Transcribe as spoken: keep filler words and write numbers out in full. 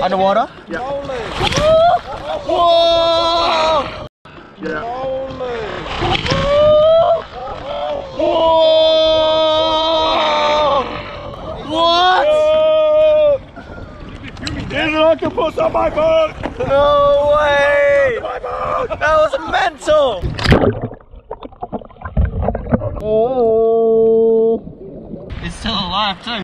Underwater? Yeah. Whoa! Yeah. Whoa! What? There's an octopus on my boat! No way! That was mental! Oh! It's still alive too.